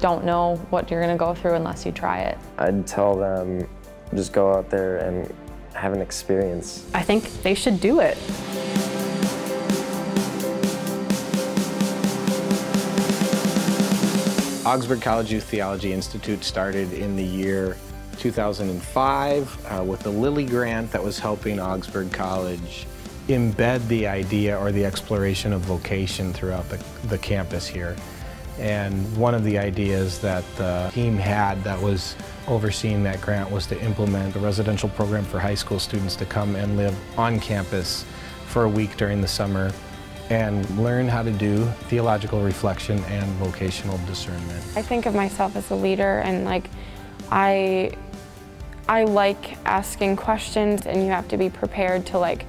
don't know what you're going to go through unless you try it. I'd tell them, just go out there and have an experience. I think they should do it. Augsburg College Youth Theology Institute started in the year 2005 with the Lilly Grant that was helping Augsburg College embed the idea or the exploration of vocation throughout the campus here. And one of the ideas that the team had that was overseeing that grant was to implement a residential program for high school students to come and live on campus for a week during the summer and learn how to do theological reflection and vocational discernment. I think of myself as a leader, and like I like asking questions, and you have to be prepared to like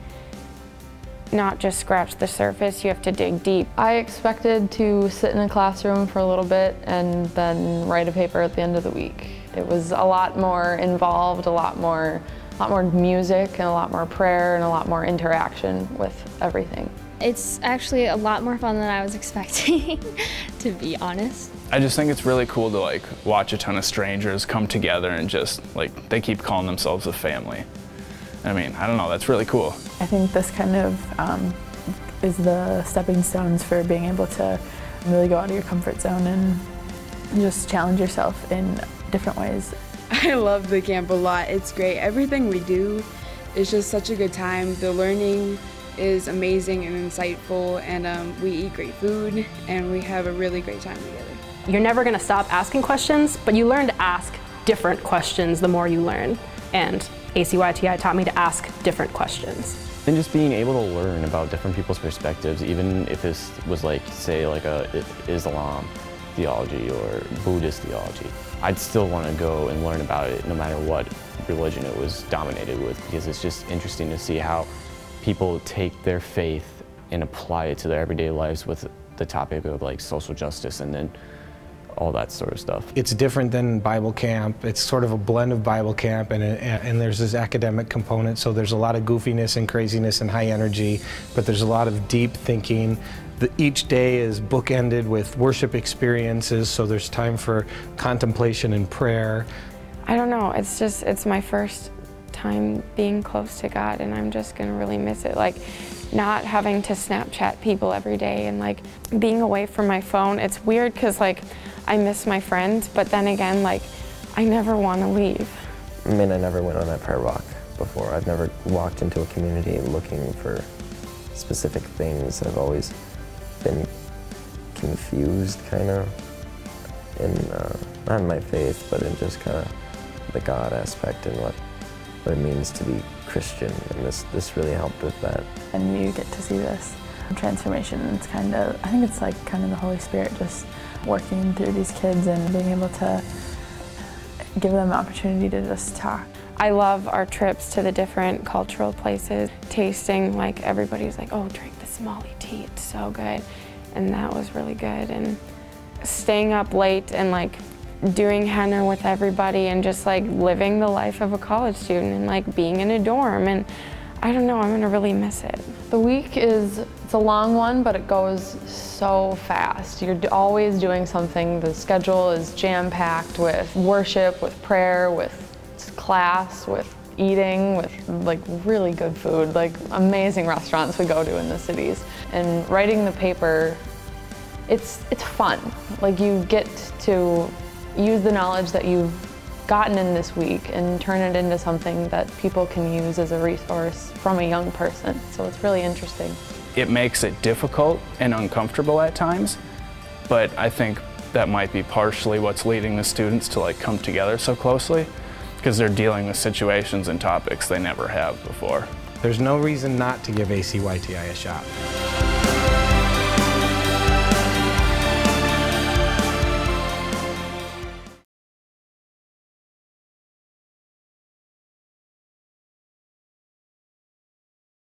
not just scratch the surface, you have to dig deep. I expected to sit in a classroom for a little bit and then write a paper at the end of the week. It was a lot more involved, a lot more music and a lot more prayer and a lot more interaction with everything. It's actually a lot more fun than I was expecting, to be honest. I just think it's really cool to like watch a ton of strangers come together and just like, they keep calling themselves a family. I mean, I don't know, that's really cool. I think this kind of is the stepping stones for being able to really go out of your comfort zone and just challenge yourself in different ways. I love the camp a lot, it's great. Everything we do is just such a good time. The learning is amazing and insightful, and we eat great food and we have a really great time together. You're never going to stop asking questions, but you learn to ask different questions the more you learn. And ACYTI taught me to ask different questions. And just being able to learn about different people's perspectives, even if this was like, say, like a Islam theology or Buddhist theology, I'd still want to go and learn about it no matter what religion it was dominated with, because it's just interesting to see how people take their faith and apply it to their everyday lives with the topic of like social justice and then all that sort of stuff. It's different than Bible camp. It's sort of a blend of Bible camp and there's this academic component, so there's a lot of goofiness and craziness and high energy, but there's a lot of deep thinking. Each day is bookended with worship experiences, so there's time for contemplation and prayer. I don't know, it's just, it's my first time being close to God, and I'm just gonna really miss it. Like not having to Snapchat people every day and like being away from my phone. It's weird because like I miss my friends, but then again, like I never want to leave. I mean, I never went on that prayer walk before. I've never walked into a community looking for specific things. I've always been confused, kind of, in not in my faith, but in just kind of the God aspect and what it means to be Christian, and this really helped with that. And you get to see this transformation. It's kind of, I think it's like kind of the Holy Spirit just working through these kids and being able to give them the opportunity to just talk. I love our trips to the different cultural places, tasting, like everybody's like, oh, drink the Somali tea, it's so good. And that was really good. And staying up late and like doing henna with everybody and just like living the life of a college student and like being in a dorm, and I don't know, I'm gonna really miss it. The week is, it's a long one, but it goes so fast. You're always doing something. The schedule is jam-packed with worship, with prayer, with class, with eating, with like really good food, like amazing restaurants we go to in the cities. And writing the paper, it's fun. Like you get to use the knowledge that you've gotten in this week and turn it into something that people can use as a resource from a young person. So it's really interesting. It makes it difficult and uncomfortable at times, but I think that might be partially what's leading the students to like come together so closely, because they're dealing with situations and topics they never have before. There's no reason not to give ACYTI a shot.